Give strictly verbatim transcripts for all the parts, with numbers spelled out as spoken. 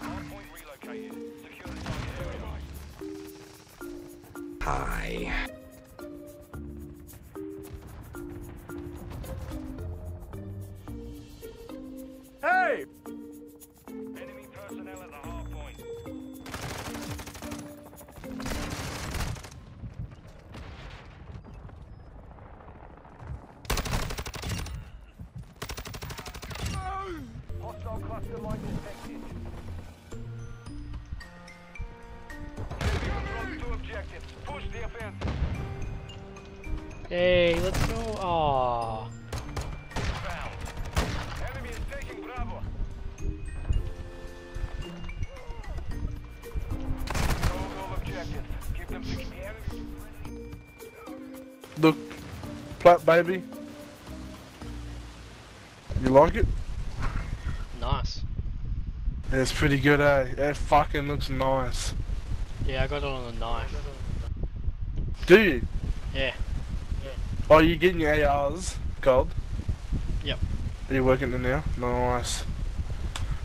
target. Hardpoint relocated. Secure the target area. Hi. Hey! Enemy personnel at the hard point. Hostile cluster mine detected. Two objectives. Push the offensive. Hey, let's go. Aww. Look, plat baby. You like it? Nice. Yeah, it's pretty good, eh? It fucking looks nice. Yeah, I got it on the knife. Do you? Yeah. Yeah. Oh, you getting your A Rs gold? Yep. Are you working them now? Nice.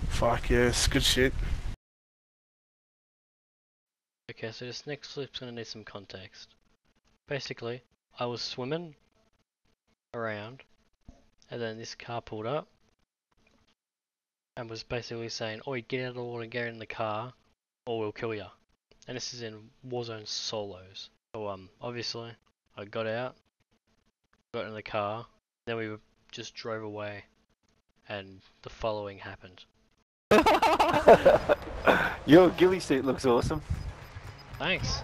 Fuck yes, good shit. Okay, so this next clip's gonna need some context. Basically, I was swimming around, and then this car pulled up and was basically saying, "Oi, get out of the water, get in the car, or we'll kill ya." And this is in Warzone solos. So um, obviously, I got out, got in the car, then we just drove away, and the following happened. Your ghillie suit looks awesome. Thanks.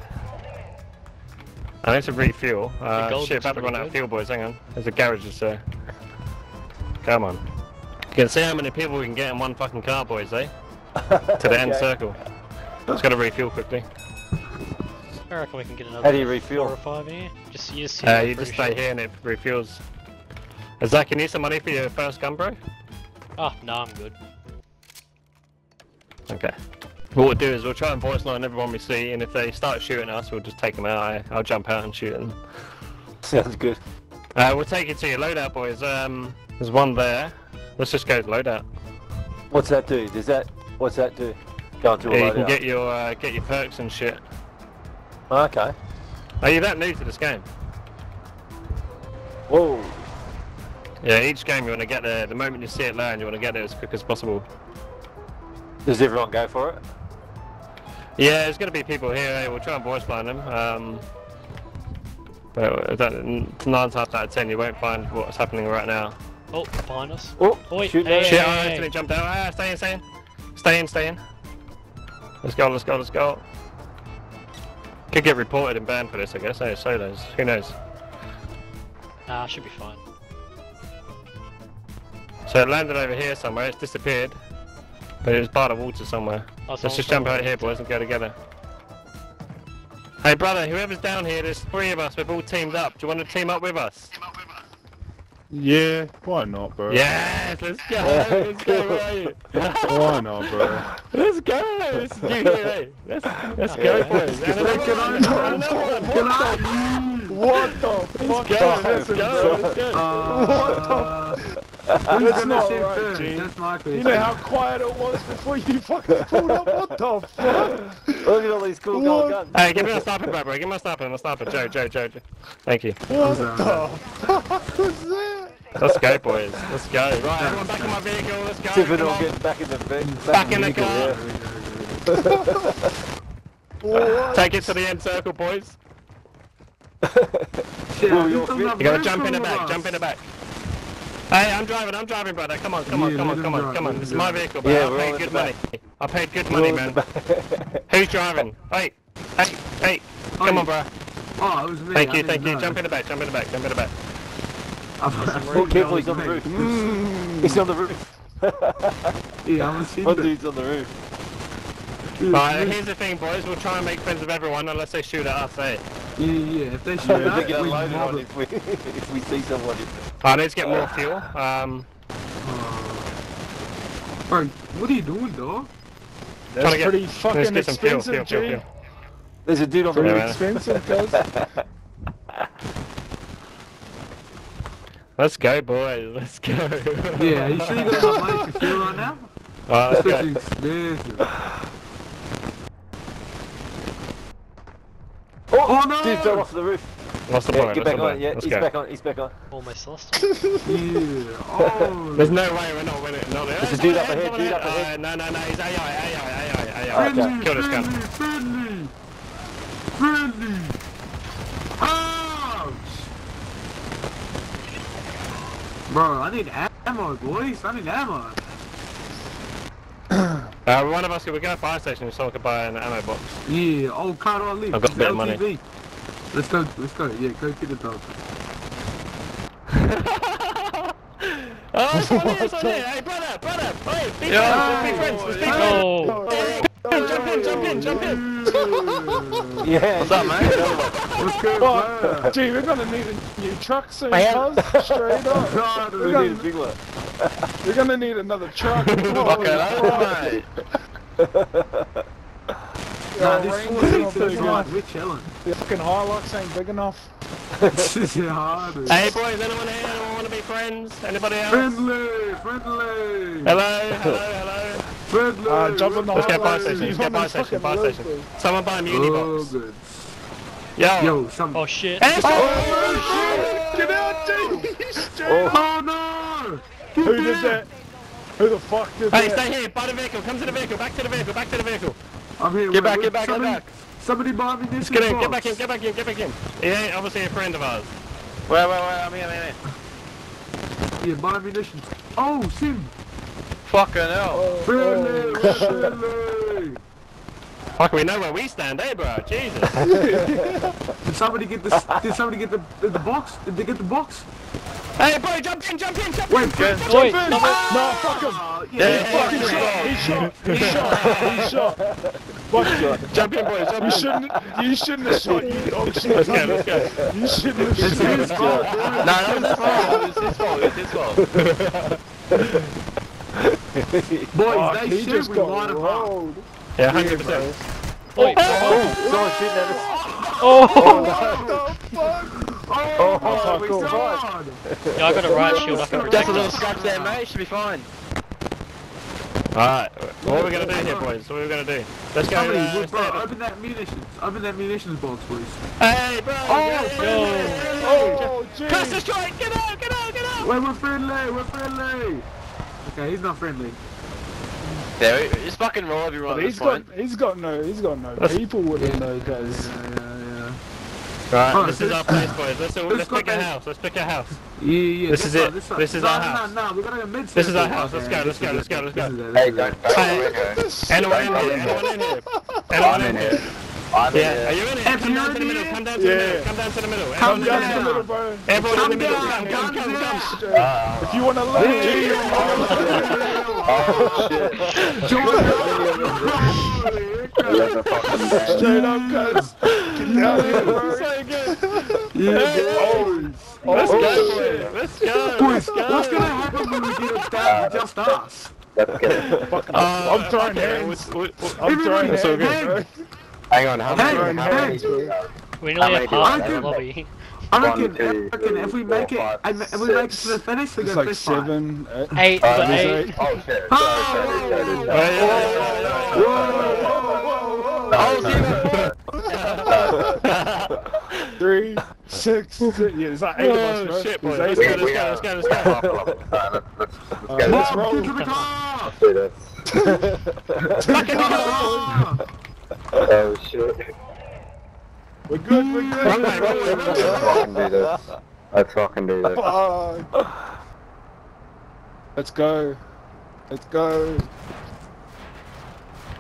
I need to refuel. Uh, shit, about to run out of fuel, boys. Hang on. There's a garage just there. Come on. You can see how many people we can get in one fucking car, boys, eh? To the end circle. Just gotta refuel quickly. I reckon we can get another. How do you refuel? Four or five in here. Just you just, uh, you just stay here and it refuels. Zach, can you need some money for your first gun, bro? Oh, no, I'm good. Okay. What we'll do is we'll try and voice line everyone we see, and if they start shooting us, we'll just take them out. I'll jump out and shoot them. Sounds good. Uh, we'll take it to your loadout, boys. Um, there's one there. Let's just go to loadout. What's that do? Does that? What's that do? Go to yeah, a loadout. You can get your uh, get your perks and shit. Okay. Are you that new to this game? Whoa. Yeah. Each game you want to get there. The moment you see it land, you want to get there as quick as possible. Does everyone go for it? Yeah, there's going to be people here, eh? We'll try and voice line them, um, but nine times out of ten you won't find what's happening right now. Oh, behind us. Oh, Oi, shoot hey, Shit, I actually jumped out. Ah, stay in, stay in. Stay in, stay in. Let's go, let's go, let's go. Could get reported and banned for this, I guess, eh? Solos, who knows? Nah, should be fine. So it landed over here somewhere, it's disappeared. But it was part of water somewhere. Oh, Let's just jump out here, boys, and go together. Hey, brother, whoever's down here, there's three of us. We've all teamed up. Do you want to team up with us? Team up with us. Yeah, why not, bro? Yes, let's go. Let's go, right? Why not, bro? Let's go. This is you here, Let's, let's go, yeah. boys. What the fuck? Let's go. Let's go. Uh... What the That's not right, That's likely. You know how quiet it was before you fucking pulled up? What the fuck? Look at all these cool gold guns. Hey, give me a stopper, bro, bro. Give me a stopper. I'll stop it. Joe, Joe, Joe, Joe. Thank you. What the fuck was that? Let's go, boys. Let's go. Right, everyone back in my vehicle. Let's go. See if we don't get back in the vehicle. Back, back in the car. Take it to the end circle, boys. Well, you gotta jump in the back. Jump in the back. Hey, I'm driving, I'm driving, brother. Come on, come on, yeah, come on, come on, come on. This is my vehicle, bro. Yeah, I paid good money. Back. I paid good we're money, man. Who's driving? Hey, hey, hey. Oh, come on, bro. Oh, it was me. Thank I you, thank know. you. Jump in the back, jump in the back, jump in the back. Oh, careful, he's on the roof. Mm. He's on the roof. Yeah, I haven't seen that. One dude's on the roof. Alright, here's the thing, boys. We'll try and make friends with everyone unless they shoot at us, eh? Yeah, yeah, if they shoot at us, we mob it. If we see someone. I need to get more fuel. Um, Bro, what are you doing, dog? That's get, pretty fucking expensive, fuel, fuel, fuel, fuel. There's a dude on the roof. expensive, guys. Let's go, boys. Let's go. Yeah, you sure you got enough money for fuel right now? Uh, okay. oh, oh no! Dude, fell off the roof. Lost the yeah, point. Get back on, yeah, Let's he's go. back on, he's back on. Almost lost. yeah. oh. There's no way we're not winning. Not there. There's a dude up ahead, dude up ahead. Uh, no, no, no, he's A I, A I, A I, A I. Friendly, okay. Kill this gun. Friendly, friendly, friendly. Ouch! Bro, I need ammo, boys. I need ammo. Uh, one of us, we go to a fire station so I can buy an ammo box. Yeah, oh, can't I leave? I've got a bit of money. Let's go, let's go, yeah, go get the dog. Oh, it's funny, it's on there. Hey, brother, brother, hey, be friends, let's be friends. Jump in, jump in, jump in. Yeah, what's up, man? What's going on? Gee, we're gonna need a new truck soon, cuz. Straight up. We're gonna need a big one. You're gonna need another truck. Okay, alright. Nah, this is like we're chilling. The fucking Hilux ain't big enough. This is hard. Hey boys, anyone here? Anyone wanna be friends? Anybody else? Friendly, friendly. Hello, hello, hello. Friendly. Uh, jump on the Let's get fire station. Let's get fire station. Fire station. Someone buy a muni oh, box. Good. Yo. Yo. Some... Oh shit. Oh, oh shit! Get out, dude. Oh no. Who did that? Who the fuck did hey, that? Hey, stay here, by the vehicle, come to the vehicle, back to the vehicle, back to the vehicle. I'm here, Get back, get back, somebody, get back. Somebody behind me this Get in, get back in, get back in, get back in. He ain't obviously a friend of ours. Wait, wait, wait, I'm here, I'm here. Yeah, buy ammunition. Oh, Sim! Fucking hell. Oh, friendly, oh. friendly. Fuck, we know where we stand, eh, bro? Jesus. Did somebody get this? Did somebody get the, the, the box? Did they get the box? Hey, bro, jump in, jump in, jump in! Wait, jump, jump in! No, fuck him! He shot, he shot, he shot! Fuck you! Jump in, boys, jump in! You shouldn't, you shouldn't have shot, you dog shit! Let's go, let's go! You shouldn't have shot! It's his fault! No, that was his fault, it's his fault, it's his fault! Boys, they shoot, we might have rolled! Yeah, one hundred percent! Oh, someone's shooting at us! Oh! What the fuck? Oh, oh my cool. God! Yeah, I got a riot shield, I can protect That's a little scratch there, mate, should be fine. Alright, what are we gonna do here, boys? What are we gonna do? Let's go, Somebody, uh, bro, open that munitions, open that munitions box, please. Hey, bro! Oh, oh, oh, jeez! Cluster strike, get out, get out, get out! Wait, we're friendly, we're friendly! Okay, he's not friendly. There, yeah, he's fucking raw, everyone, he's got, he's got no, he's got no people with him, though, guys. Right, oh, this is our place, boys. Let's, all, let's pick a house. Let's pick a house. Yeah, yeah. This, this is it. This, this is no, our no, house. No, no, we gotta go mid. This is our house. Let's go. Let's go. Let's go. Let's go. Hey, don't go. Anyone in here? Anyone in here? Anyone in here? I'm in here. Are you in here? Come down to the middle. Come down to the middle. Come down to the middle. Come down to the middle, bro. Everyone in the middle. Come, come, come, come. If you wanna leave. Oh shit. Straight up, guys. Down here, bro. So good. Yeah. Oh, oh, let's, oh, go, shit. let's go. Let's go. What's gonna happen when we get it down? Just us. That's good. Fuck, uh, I'm throwing hands. I'm throwing hands. So good. Hang on. How many? How many? We only have half the lobby. I reckon, two, I reckon if we make four, it, five, if we six, make it to the finish, we go like fist fight. Seven, eight, eight, uh, eight. eight. Oh shit! Oh! Three, six, six, yeah, it's like eight of us, bro. Shit, boys. Let's go, let's go, let's go, let's go. Let's roll. Get to the car! Let's do this. Back in the car! Oh, shit. We're good, we're good. Let's fucking do this. Let's fucking do this. Let's go. Let's go.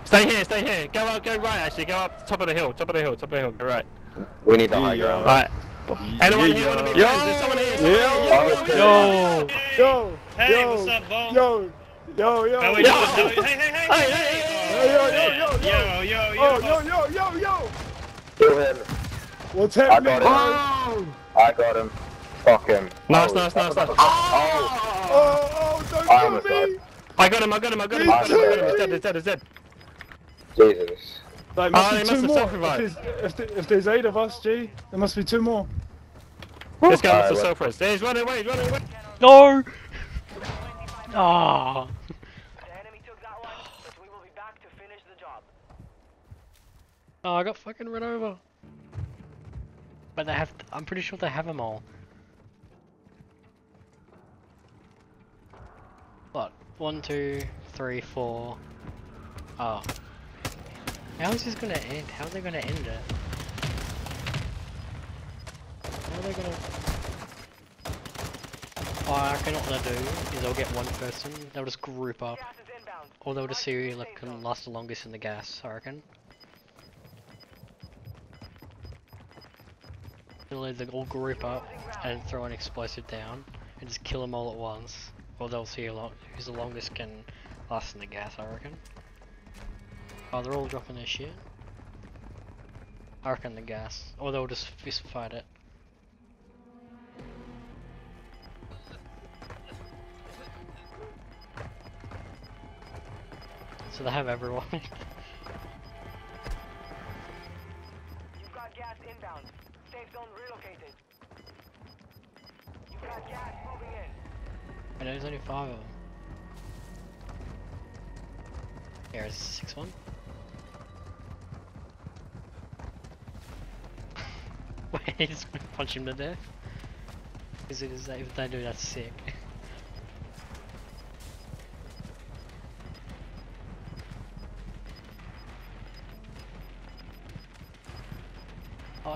Stay here, stay here. Go up, go right, actually. Go up top of the hill, top of the hill, top of the hill. Go right. We need the high ground. Alright. Anyone here want to be friends? There's someone here. Yo! Yo! Hey, what's up, Vol? Yo! Yo, yo! Hey, hey, hey! Hey, hey, hey! Yo, yo, yo! Yo, yo, yo, yo, yo! Kill him. What's happening? I got him. Fuck him. Nice, nice, nice, nice. Oh! Oh, don't kill me! I got him, I got him, I got him. He's dead, he's dead, he's dead. Jesus. Like, must oh, be two must more. If there's, if, there, if there's eight of us, G, there must be two more. This guy must have self-res. He's running away, he's running away. No! Ah. Oh. Oh, I got fucking run over. But they have, I'm pretty sure they have them all. What? One, two, three, four. Oh. How is this gonna end? How are they gonna end it? How are they gonna... Oh, I reckon what they'll do is they'll get one person, they'll just group up. Or they'll just see who like, can last the longest in the gas, I reckon. They'll all group up and throw an explosive down and just kill them all at once. Or they'll see who's the longest can last in the gas, I reckon. Oh, they're all dropping their shit. I reckon the gas. Or they'll just fist fight it. So they have everyone. You've got gas inbound. Safe zone relocated. You've got gas moving in. I know there's only five of them. Here is the sixth one. Wait, he's just gonna punch him to death. Because it is that if they do, that's sick. Oh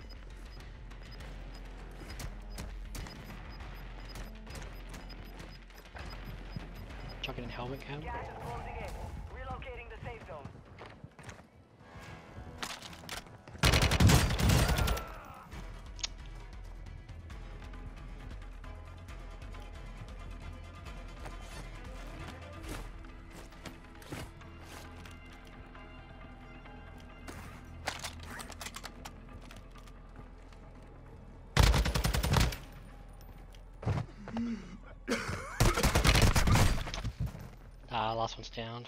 Chucking in helmet cam. Gas is closing in. Relocating the safe zone. Ah, last one's down.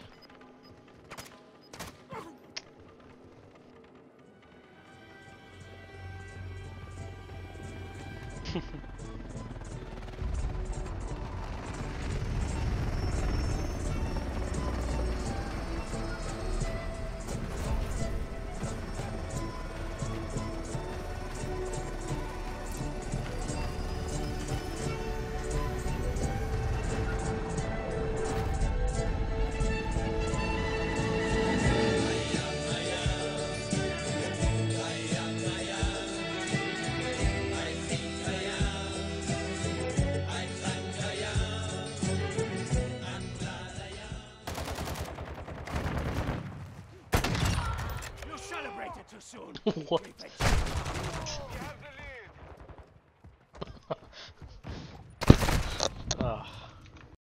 What?